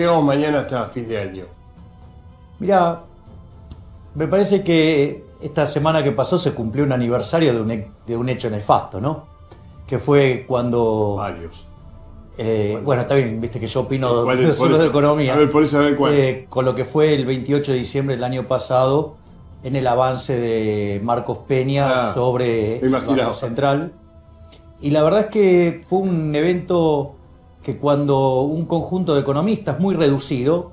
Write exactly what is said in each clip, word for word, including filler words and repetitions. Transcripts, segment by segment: llegamos mañana hasta fin de año? Mirá, me parece que esta semana que pasó se cumplió un aniversario de un, de un hecho nefasto, ¿no? Que fue cuando... Varios. Eh, bueno. bueno, está bien, viste que yo opino de solo de economía. A ver, por eso, a ver cuál. Eh, con lo que fue el veintiocho de diciembre del año pasado, en el avance de Marcos Peña ah, sobre el Banco Central. Y la verdad es que fue un evento que cuando un conjunto de economistas muy reducido,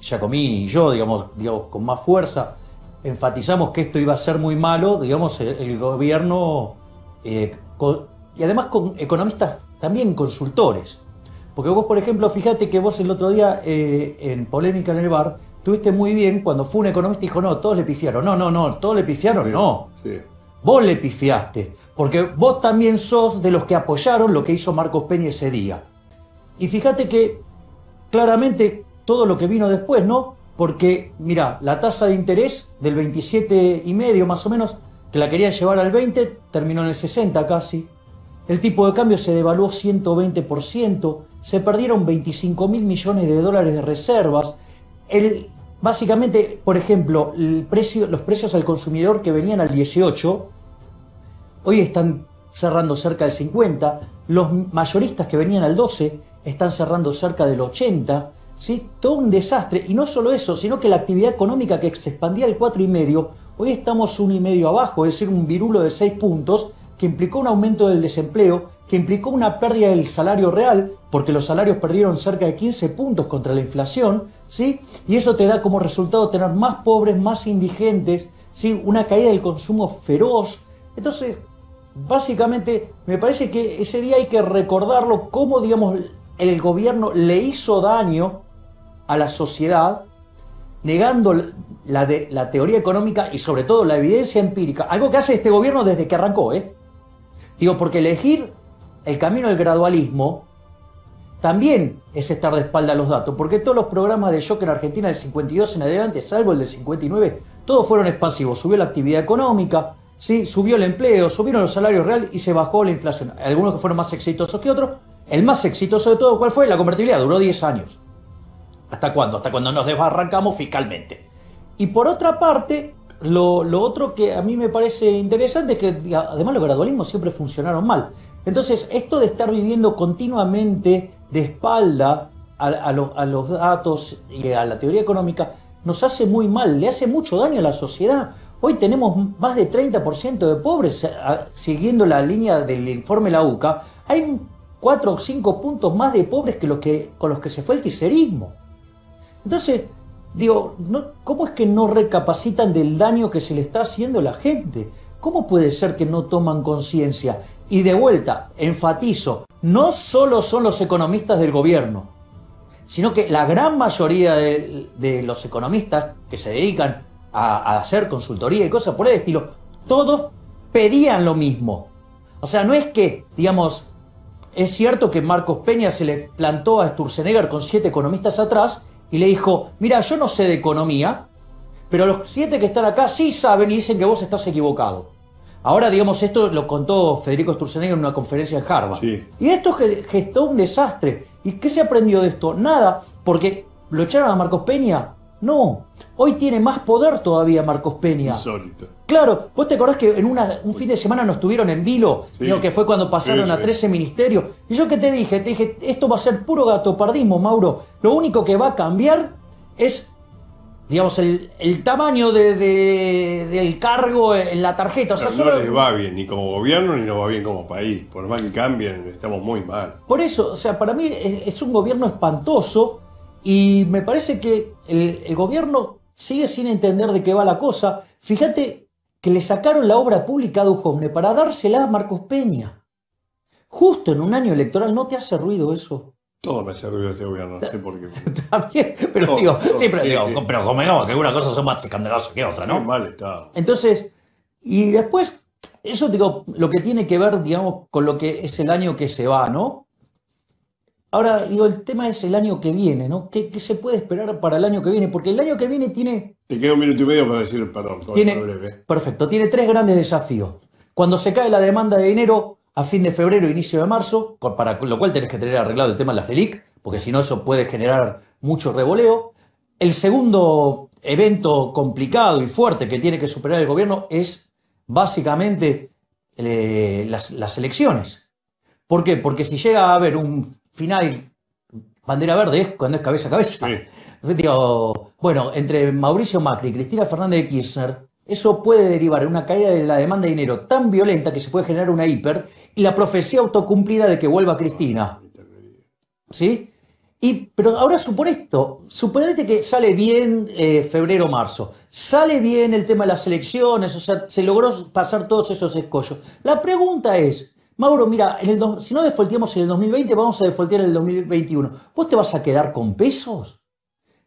Giacomini y yo, digamos, digamos con más fuerza, enfatizamos que esto iba a ser muy malo, digamos, el, el gobierno, eh, con, y además con economistas también consultores. Porque vos, por ejemplo, fíjate que vos el otro día, eh, en Polémica en el Bar, estuviste muy bien cuando fue un economista y dijo, no, todos le pifiaron, no, no, no, todos le pifiaron, sí, no. Sí. Vos le pifiaste, porque vos también sos de los que apoyaron lo que hizo Marcos Peña ese día. Y fíjate que claramente todo lo que vino después, ¿no? Porque, mirá, la tasa de interés del veintisiete y medio más o menos, que la querían llevar al veinte, terminó en el sesenta casi. El tipo de cambio se devaluó ciento veinte por ciento, se perdieron veinticinco mil millones de dólares de reservas. El, básicamente, por ejemplo, el precio, los precios al consumidor que venían al dieciocho, hoy están cerrando cerca del cincuenta, los mayoristas que venían al doce están cerrando cerca del ochenta, ¿sí? Todo un desastre. Y no solo eso, sino que la actividad económica que se expandía al cuatro y medio, hoy estamos uno y medio abajo, es decir, un virulo de seis puntos, que implicó un aumento del desempleo, que implicó una pérdida del salario real, porque los salarios perdieron cerca de quince puntos contra la inflación, ¿sí? Y eso te da como resultado tener más pobres, más indigentes, ¿sí? Una caída del consumo feroz. Entonces, básicamente, me parece que ese día hay que recordarlo cómo, digamos, el gobierno le hizo daño a la sociedad, negando la, de, la teoría económica y sobre todo la evidencia empírica, algo que hace este gobierno desde que arrancó, ¿eh? Digo, porque elegir el camino del gradualismo también es estar de espalda a los datos, porque todos los programas de shock en Argentina del cincuenta y dos en adelante, salvo el del cincuenta y nueve, todos fueron expansivos, subió la actividad económica, ¿sí? Subió el empleo, subieron los salarios reales y se bajó la inflación. Algunos que fueron más exitosos que otros. El más exitoso de todo, ¿cuál fue? La convertibilidad, duró diez años. ¿Hasta cuándo? Hasta cuando nos desbarrancamos fiscalmente. Y por otra parte, lo, lo otro que a mí me parece interesante es que además los gradualismos siempre funcionaron mal. Entonces, esto de estar viviendo continuamente de espalda a, a, lo, a los datos y a la teoría económica nos hace muy mal, le hace mucho daño a la sociedad. Hoy tenemos más de treinta por ciento de pobres, siguiendo la línea del informe de la U C A, hay cuatro o cinco puntos más de pobres que los que, con los que se fue el kirchnerismo. Entonces, digo, no, ¿cómo es que no recapacitan del daño que se le está haciendo a la gente? ¿Cómo puede ser que no toman conciencia? Y de vuelta, enfatizo, no solo son los economistas del gobierno, sino que la gran mayoría de, de los economistas que se dedican a, a hacer consultoría y cosas por el estilo, todos pedían lo mismo. O sea, no es que, digamos, es cierto que Marcos Peña se le plantó a Sturzenegger con siete economistas atrás y le dijo, mira, yo no sé de economía, pero los siete que están acá sí saben y dicen que vos estás equivocado. Ahora, digamos, esto lo contó Federico Sturzenegger en una conferencia en Harvard. Sí. Y esto gestó un desastre. ¿Y qué se aprendió de esto? Nada, porque ¿lo echaron a Marcos Peña? No. Hoy tiene más poder todavía Marcos Peña. Insólito. Claro, vos te acordás que en una, un fin de semana nos tuvieron en vilo, sí, ¿no? Que fue cuando pasaron sí, sí. a trece ministerios. Y yo qué te dije, te dije, esto va a ser puro gatopardismo, Mauro. Lo único que va a cambiar es, digamos, el, el tamaño de, de, del cargo en la tarjeta. O sea, solo... No les va bien, ni como gobierno, ni nos va bien como país. Por más que cambien, estamos muy mal. Por eso, o sea, para mí es, es un gobierno espantoso y me parece que el, el gobierno sigue sin entender de qué va la cosa. Fíjate que le sacaron la obra pública a Dujovne para dársela a Marcos Peña. Justo en un año electoral, ¿no te hace ruido eso? Todo me hace ruido este gobierno, no sé por qué. También, pero todo, digo, todo, sí, pero, sí, digo, sí. pero convengamos que algunas cosas son más escandalosas que otras, ¿no? Muy mal estado. Entonces, y después, eso digo, lo que tiene que ver, digamos, con lo que es el año que se va, ¿no? Ahora, digo, el tema es el año que viene, ¿no? ¿Qué, qué se puede esperar para el año que viene? Porque el año que viene tiene... Te queda un minuto y medio para decir, perdón. Tiene, breve. Perfecto, tiene tres grandes desafíos. Cuando se cae la demanda de dinero, a fin de febrero, inicio de marzo, para lo cual tenés que tener arreglado el tema de las LELIC, porque si no eso puede generar mucho revoleo. El segundo evento complicado y fuerte que tiene que superar el gobierno es básicamente eh, las, las elecciones. ¿Por qué? Porque si llega a haber un final bandera verde es cuando es cabeza a cabeza. Sí. Digo, bueno, entre Mauricio Macri y Cristina Fernández de Kirchner, eso puede derivar en una caída de la demanda de dinero tan violenta que se puede generar una hiper y la profecía autocumplida de que vuelva Cristina. ¿Sí? Y, pero ahora supone esto, suponete que sale bien eh, febrero-marzo, sale bien el tema de las elecciones, o sea, se logró pasar todos esos escollos. La pregunta es, Mauro, mira, en el, si no defaulteamos en el dos mil veinte, vamos a defaultear en el dos mil veintiuno. ¿Vos te vas a quedar con pesos?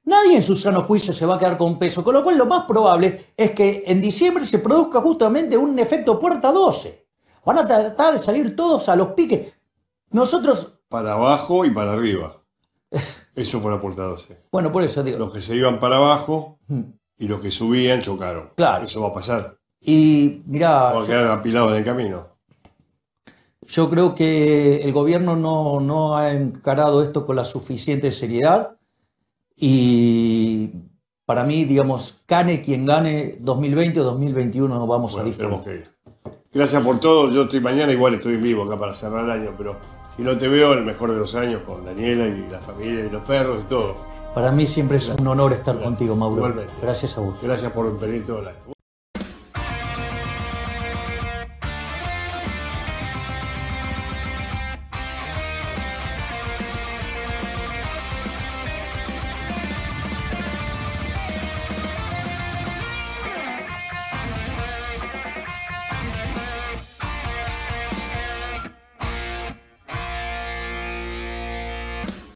Nadie en su sano juicio se va a quedar con peso, con lo cual lo más probable es que en diciembre se produzca justamente un efecto puerta doce. Van a tratar de salir todos a los piques. Nosotros... Para abajo y para arriba. Eso fue la puerta doce. Bueno, por eso digo... Los que se iban para abajo y los que subían chocaron. Claro. Eso va a pasar. Y mirá... Van a quedar yo... apilados en el camino. Yo creo que el gobierno no, no ha encarado esto con la suficiente seriedad. Y para mí, digamos, gane quien gane, dos mil veinte o dos mil veintiuno nos vamos bueno, a disfrutar. Tenemos que ir. Gracias por todo. Yo estoy mañana, igual estoy en vivo acá para cerrar el año, pero si no te veo, el mejor de los años con Daniela y la familia y los perros y todo. Para mí siempre es Gracias. un honor estar Gracias. contigo, Mauro. Igualmente. Gracias a vos. Gracias por venir todo el año.